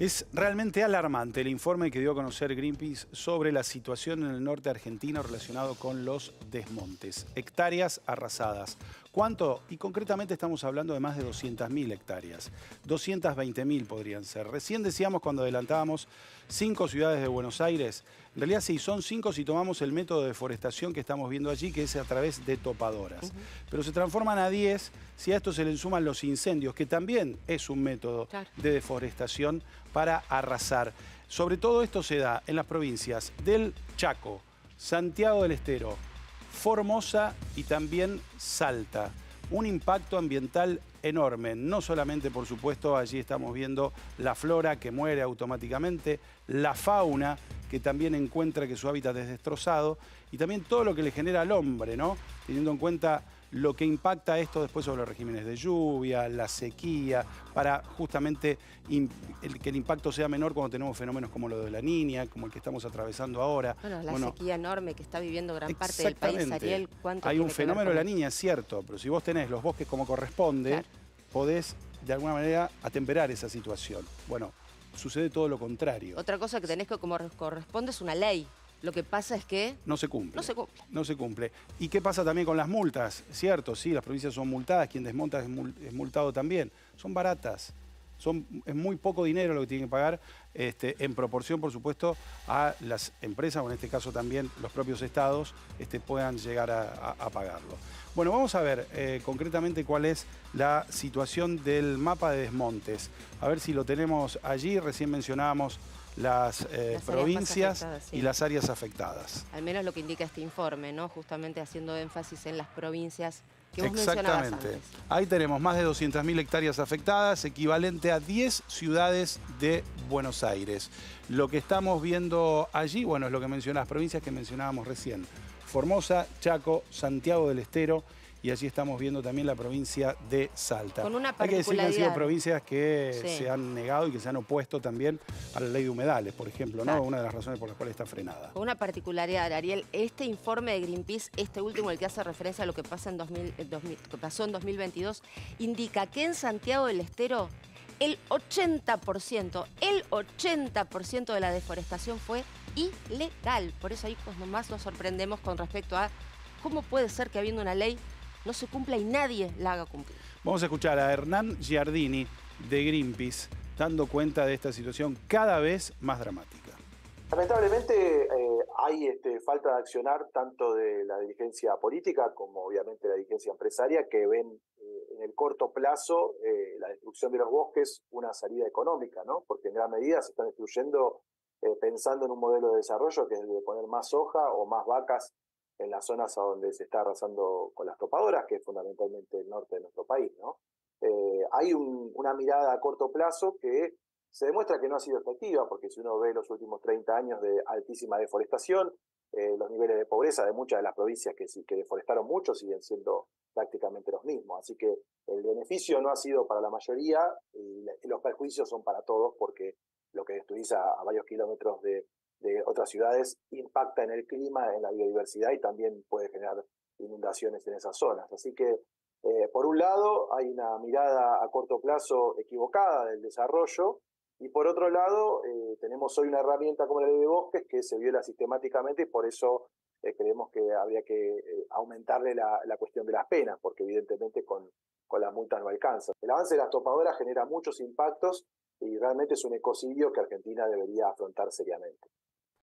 Es realmente alarmante el informe que dio a conocer Greenpeace sobre la situación en el norte argentino relacionado con los desmontes. Hectáreas arrasadas. ¿Cuánto? Y concretamente estamos hablando de más de 200.000 hectáreas. 220.000 podrían ser. Recién decíamos cuando adelantábamos 5 ciudades de Buenos Aires. En realidad sí, son 5 si tomamos el método de deforestación que estamos viendo allí, que es a través de topadoras. Pero se transforman a 10 si a esto se le suman los incendios, que también es un método de deforestación para arrasar. Sobre todo esto se da en las provincias del Chaco, Santiago del Estero, Formosa y también Salta. Un impacto ambiental enorme, no solamente, por supuesto, allí estamos viendo la flora que muere automáticamente, la fauna que también encuentra que su hábitat es destrozado y también todo lo que le genera al hombre, ¿no? Teniendo en cuenta lo que impacta esto después sobre los regímenes de lluvia, la sequía, para justamente que el impacto sea menor cuando tenemos fenómenos como lo de la Niña, como el que estamos atravesando ahora. Bueno, la sequía enorme que está viviendo gran parte del país, Ariel. Hay un fenómeno de la Niña, es cierto, pero si vos tenés los bosques como corresponde, podés de alguna manera atemperar esa situación. Bueno, sucede todo lo contrario. Otra cosa que tenés que como corresponde es una ley. Lo que pasa es que no se cumple. No se cumple. No se cumple. ¿Y qué pasa también con las multas? Cierto, sí, las provincias son multadas, quien desmonta es multado también. Son baratas. Es muy poco dinero lo que tienen que pagar en proporción, por supuesto, a las empresas, o en este caso también los propios estados, puedan llegar a pagarlo. Bueno, vamos a ver concretamente cuál es la situación del mapa de desmontes. A ver si lo tenemos allí. Recién mencionábamos las provincias y las áreas afectadas. Al menos lo que indica este informe, ¿no? Justamente haciendo énfasis en las provincias que vos mencionabas antes. Exactamente. Ahí tenemos más de 200.000 hectáreas afectadas, equivalente a 10 ciudades de Buenos Aires. Lo que estamos viendo allí, bueno, es lo que mencionaba, las provincias que mencionábamos recién. Formosa, Chaco, Santiago del Estero, y allí estamos viendo también la provincia de Salta. Con una particularidad. Hay que decir que han sido provincias que se han negado y que se han opuesto también a la ley de humedales, por ejemplo, ¿no? Una de las razones por las cuales está frenada. Con una particularidad, Ariel, este informe de Greenpeace, este último, el que hace referencia a lo que pasa en pasó en 2022, indica que en Santiago del Estero el 80% de la deforestación fue ilegal. Por eso ahí pues nomás nos sorprendemos con respecto a cómo puede ser que habiendo una ley no se cumpla y nadie la haga cumplir. Vamos a escuchar a Hernán Giardini de Greenpeace dando cuenta de esta situación cada vez más dramática. Lamentablemente hay falta de accionar tanto de la dirigencia política como obviamente la dirigencia empresaria que ven en el corto plazo la destrucción de los bosques una salida económica, ¿no? Porque en gran medida se están destruyendo pensando en un modelo de desarrollo que es el de poner más soja o más vacas en las zonas a donde se está arrasando con las topadoras, que es fundamentalmente el norte de nuestro país, ¿no? Hay una mirada a corto plazo que se demuestra que no ha sido efectiva, porque si uno ve los últimos 30 años de altísima deforestación, los niveles de pobreza de muchas de las provincias que deforestaron mucho siguen siendo prácticamente los mismos. Así que el beneficio no ha sido para la mayoría y los perjuicios son para todos, porque lo que destruís a varios kilómetros de otras ciudades impacta en el clima, en la biodiversidad y también puede generar inundaciones en esas zonas. Así que, por un lado, hay una mirada a corto plazo equivocada del desarrollo y por otro lado, tenemos hoy una herramienta como la ley de bosques que se viola sistemáticamente y por eso creemos que habría que aumentarle la cuestión de las penas, porque evidentemente con las multas no alcanza. El avance de las topadoras genera muchos impactos y realmente es un ecocidio que Argentina debería afrontar seriamente.